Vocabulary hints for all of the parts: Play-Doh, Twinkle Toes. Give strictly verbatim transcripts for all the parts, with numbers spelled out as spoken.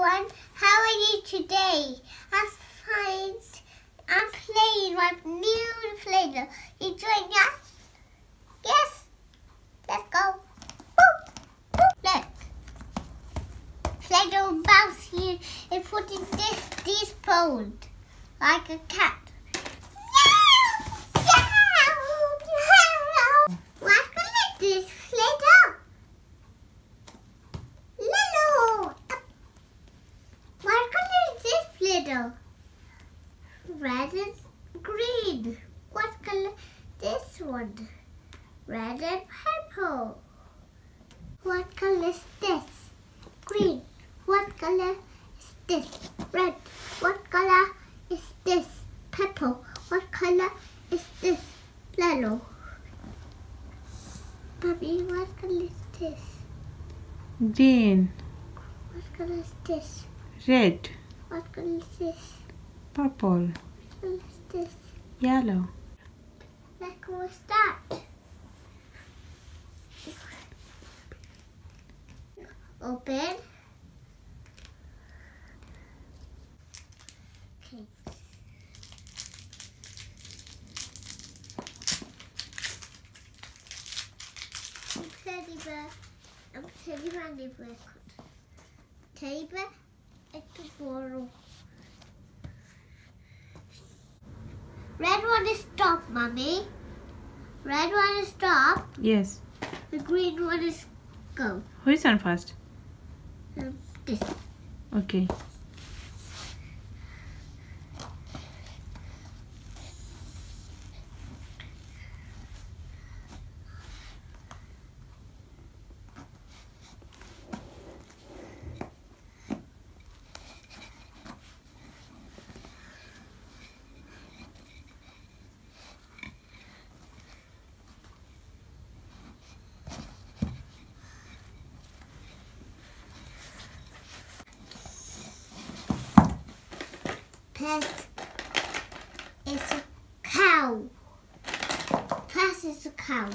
everyone, how are you today? I find I'm playing my new Play-Doh. You join us? Yes? Let's go. Boop. Boop. Look. Play-Doh bounce here and putting this this bowl like a cat. Red and green. What color? This one. Red and purple. What color is this? Green. What color is this? Red. What color is this? Purple. What color is this? Yellow. Mommy, what color is this? Green. What color is this? Red. What color is this? Purple. What is this? Yellow. Like what's that? Open. Okay. Teddy bear. I'm teddy handy bear. Teddy bear. It's tomorrow. Red one is top, Mommy. Red one is top. Yes. The green one is go. Who is on first? Um, this. Okay. Pet is a cow. Pet is a cow.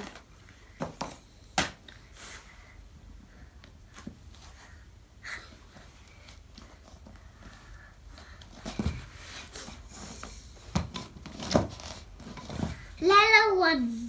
Yellow one.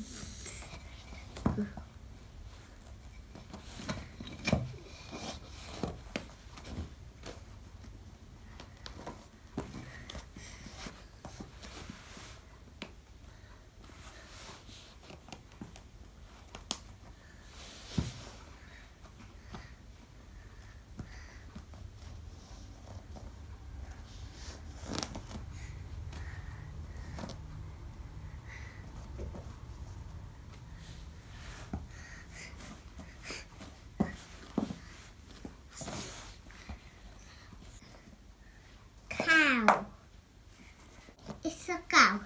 It's a cow.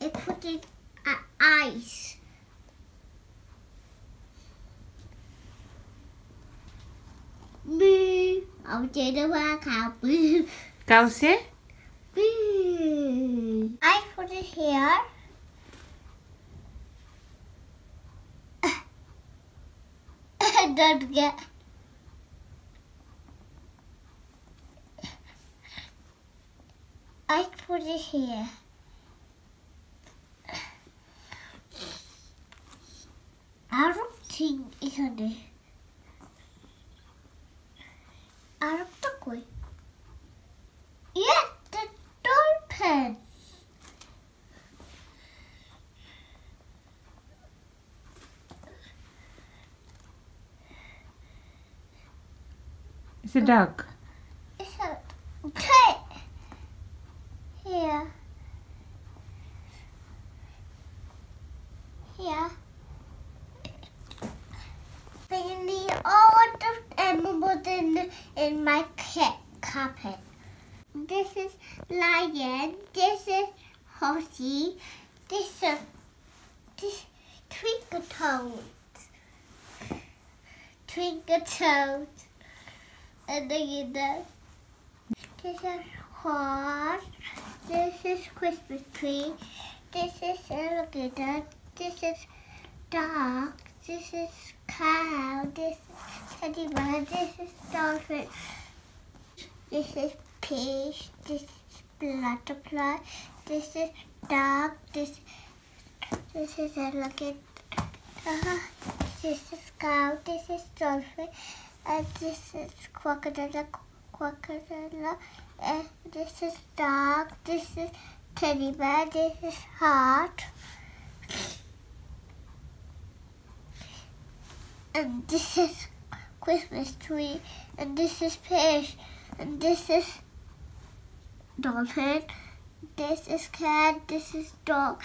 It put in uh, eyes. Moo. I did a cow. Moo. Cow say? Moo. I put it here. Don't get. I put it here. I don't think it's on it. I don't think we. Yes, the dolphin. It's a duck. It's a cat. Here, here, mainly all the animals in, in my cat carpet. This is lion, this is horsey, this is this, Twinkle Toes, Twinkle Toes, and then the, this is horse. This is Christmas tree. This is alligator. This is dog. This is cow. This is teddy bear. This is dolphin. This is peach. This is butterfly. This is dog. This this is elegant. Uh-huh. This is cow. This is dolphin. And this is crocodile. Crocodile. And this is dog. This is teddy bear. This is heart. And this is Christmas tree. And this is fish. And this is dolphin. This is cat. This is dog.